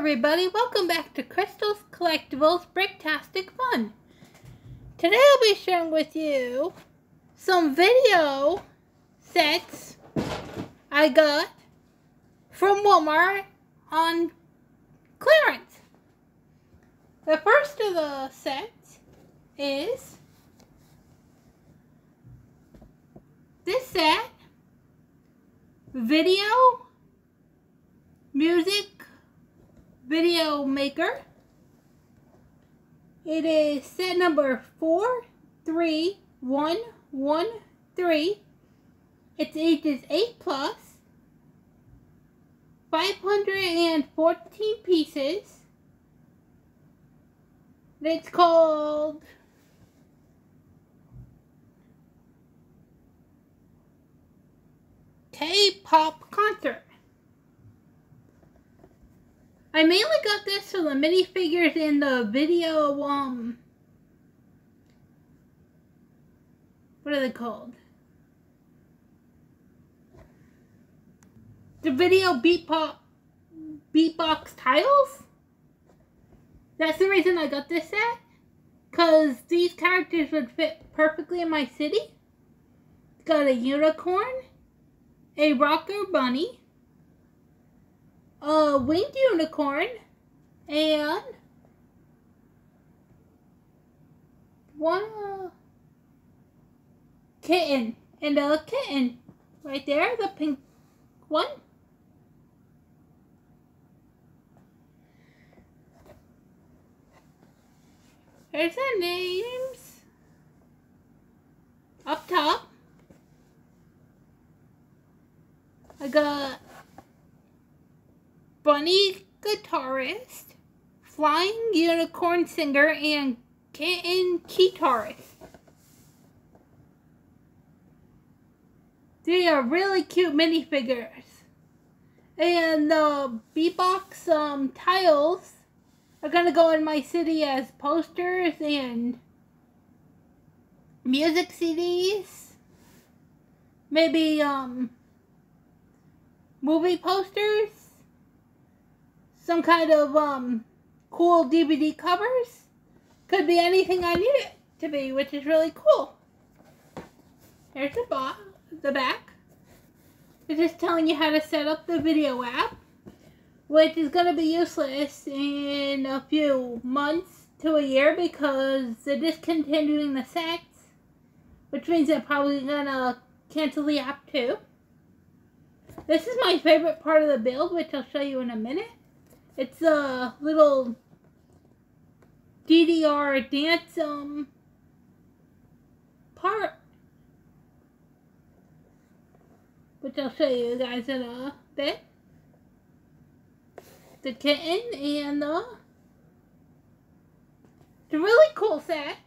everybody, welcome back to Crystal's Collectibles Bricktastic Fun. Today I'll be sharing with you some video sets I got from Walmart on clearance. The first of the sets is this set, Video Music Video Maker. It is set number 43113. It's ages 8+, 514 pieces. It's called K-Pop Concert. I mainly got this for the minifigures in the video, what are they called? The video beatbox tiles? That's the reason I got this set, because these characters would fit perfectly in my city. It's got a unicorn, a rocker bunny, a winged unicorn, and one kitten, and a kitten right there, the pink one. Here's their names up top. I got Bunny Guitarist, Flying Unicorn Singer, and Kitten Guitarist. They are really cute minifigures. And the beatbox tiles are going to go in my city as posters and music CDs. Maybe movie posters. Some kind of cool DVD covers. Could be anything I need it to be, which is really cool. Here's the back. It's just telling you how to set up the video app, which is going to be useless in a few months to a year because they're discontinuing the sets, which means they're probably going to cancel the app too. This is my favorite part of the build, which I'll show you in a minute. It's a little DDR dance part, which I'll show you guys in a bit. The kitten and it's a really cool set,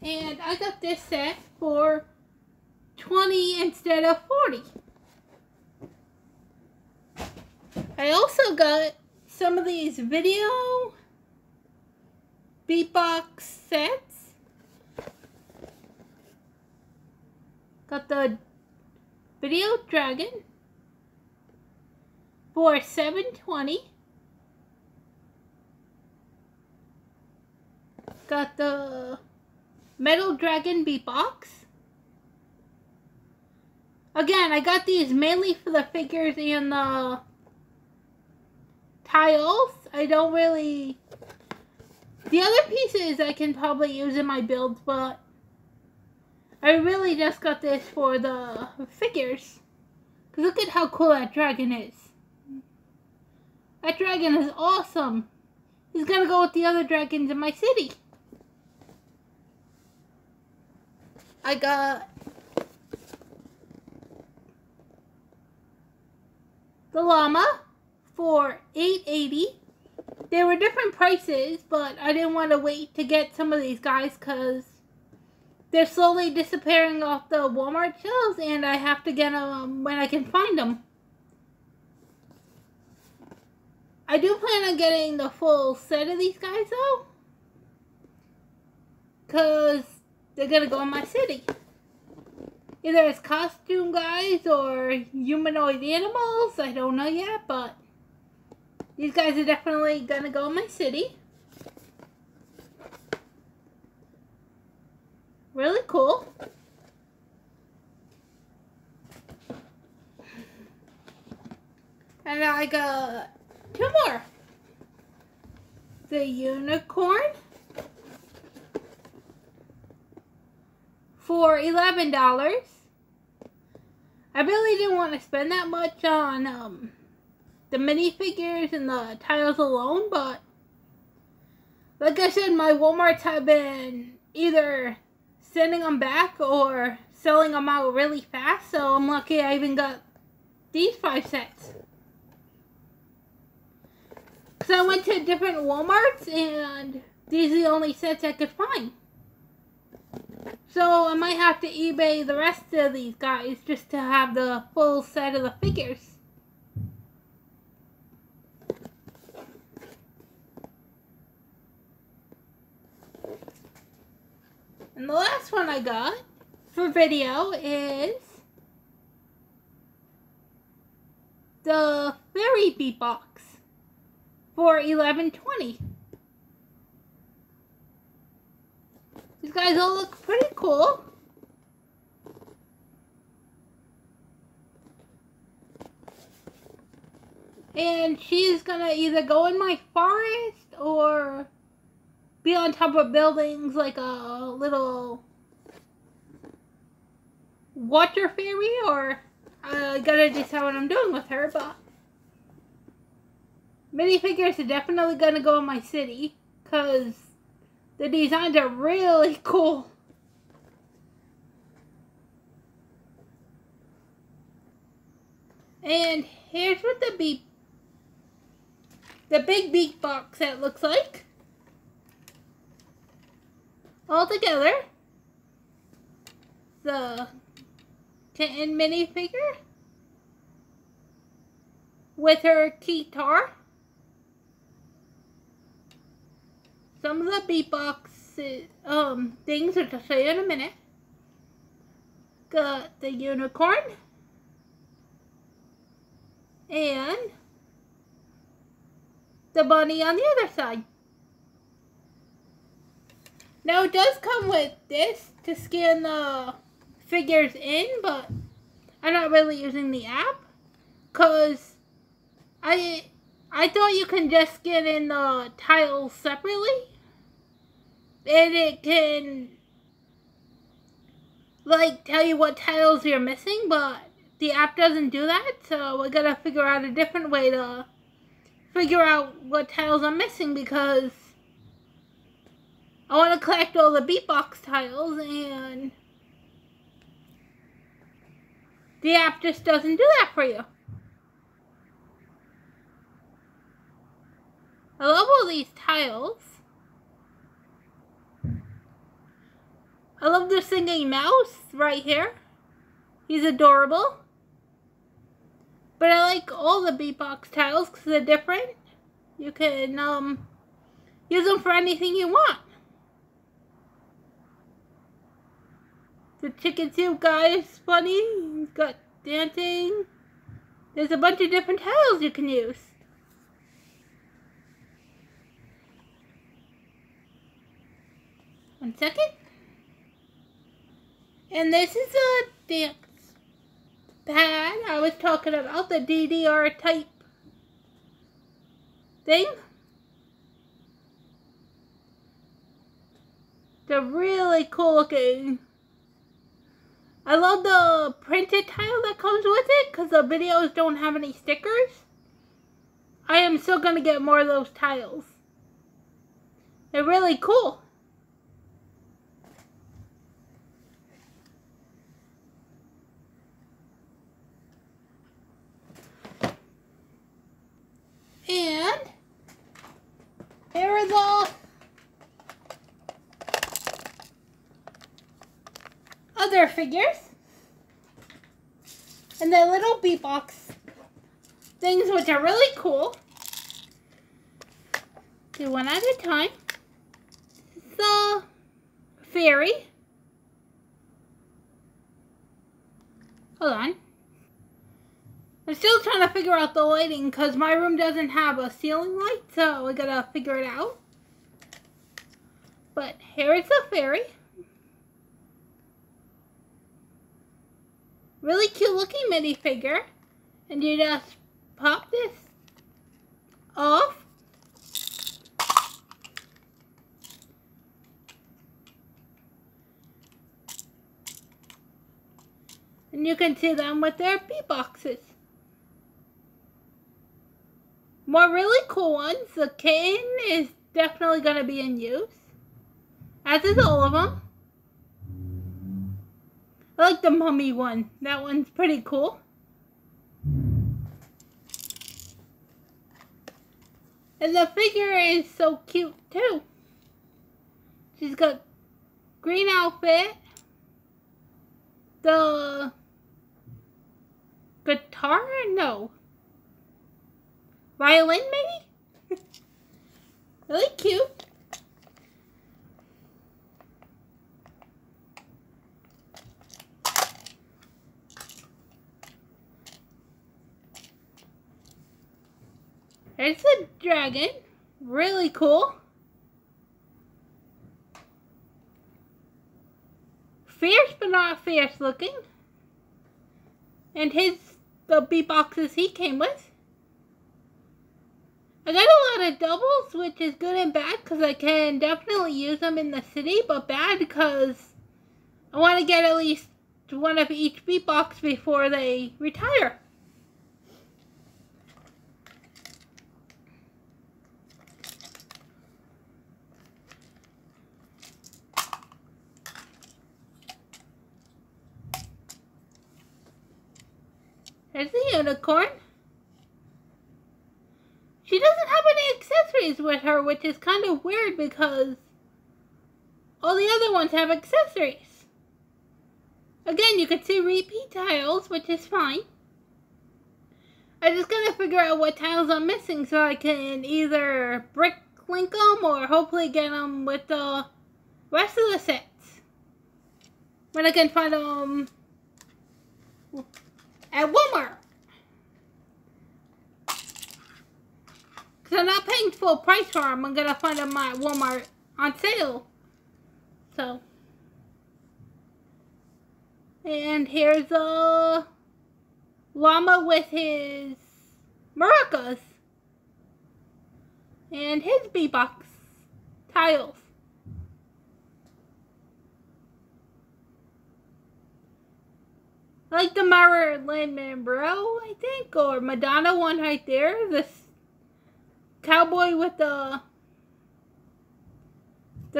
and I got this set for $20 instead of $40. I also got some of these video beatbox sets. Got the video dragon for $7.20. Got the metal dragon beatbox. Again, I got these mainly for the figures and the tiles. I don't really... The other pieces I can probably use in my builds, but I really just got this for the figures. Because look at how cool that dragon is. That dragon is awesome. He's going to go with the other dragons in my city. I got the llama for $8.80. There were different prices, but I didn't want to wait to get some of these guys because they're slowly disappearing off the Walmart shelves, and I have to get them when I can find them. I do plan on getting the full set of these guys though, because they're going to go in my city. Either as costume guys or humanoid animals, I don't know yet, but These guys are definitely gonna go in my city. Really cool. And I got two more. The unicorn for $11. I really didn't want to spend that much on the minifigures and the tiles alone, but like I said, my Walmarts have been either sending them back or selling them out really fast, so I'm lucky I even got these 5 sets. So I went to different Walmarts and these are the only sets I could find. So I might have to eBay the rest of these guys just to have the full set of the figures. And the last one I got for video is the Fairy Beat Box for $11.20. These guys all look pretty cool. And she's gonna either go in my forest or be on top of buildings like a little water fairy, or I gotta decide what I'm doing with her, but minifigures are definitely gonna go in my city because the designs are really cool. And here's what the big beat box set looks like. All together, the kitten minifigure with her guitar, some of the beatbox things which I'll show you in a minute, got the unicorn, and the bunny on the other side. Now it does come with this to scan the figures in, but I'm not really using the app because I thought you can just scan in the tiles separately and it can like tell you what tiles you're missing, but the app doesn't do that, so I gotta figure out a different way to figure out what tiles I'm missing because I want to collect all the beatbox tiles and the app just doesn't do that for you. I love all these tiles. I love the singing mouse right here. He's adorable. But I like all the beatbox tiles because they're different. You can use them for anything you want. The chicken soup guy is funny. He's got dancing. There's a bunch of different tiles you can use. One second. And this is a dance pad I was talking about, the DDR type thing. They're really cool looking. I love the printed tile that comes with it because the videos don't have any stickers. I am still going to get more of those tiles. They're really cool. And here is all other figures and the little beatbox things which are really cool. Do one at a time. The fairy. Hold on. I'm still trying to figure out the lighting because my room doesn't have a ceiling light, so we gotta figure it out. But here is the fairy. Really cute looking minifigure. And you just pop this off. And you can see them with their bee boxes. More really cool ones. The cane is definitely going to be in use. As is all of them. I like the mummy one. That one's pretty cool. And the figure is so cute too. She's got green outfit. The guitar? No. Violin maybe? Really cute. It's a dragon. Really cool. Fierce but not fierce looking. And the bee boxes he came with. I got a lot of doubles, which is good and bad because I can definitely use them in the city, but bad because I want to get at least one of each bee box before they retire. There's the unicorn. She doesn't have any accessories with her, which is kind of weird because all the other ones have accessories. Again, you can see repeat tiles, which is fine. I'm just going to figure out what tiles I'm missing so I can either BrickLink them or hopefully get them with the rest of the sets. When I can find them at Walmart. Because I'm not paying full price for them. I'm going to find them at Walmart on sale. So. And here's a llama with his maracas. And his bee box tiles. Like the Marilyn Monroe, I think, or Madonna one right there. This cowboy with the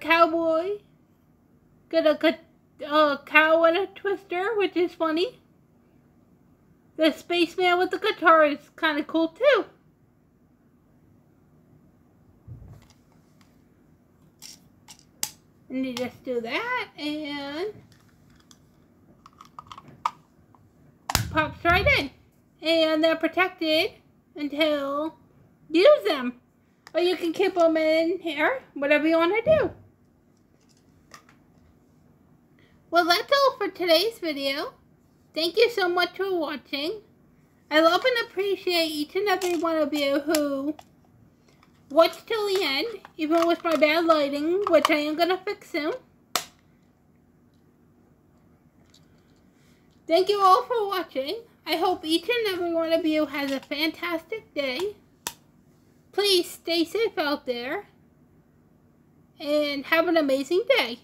cowboy. Got a cow and a twister, which is funny. The spaceman with the guitar is kind of cool too. And you just do that and pops right in, and they're protected until you use them, or you can keep them in here, whatever you want to do. Well, that's all for today's video. Thank you so much for watching. I love and appreciate each and every one of you who watched till the end, even with my bad lighting, which I am going to fix soon. Thank you all for watching. I hope each and every one of you has a fantastic day. Please stay safe out there. And have an amazing day.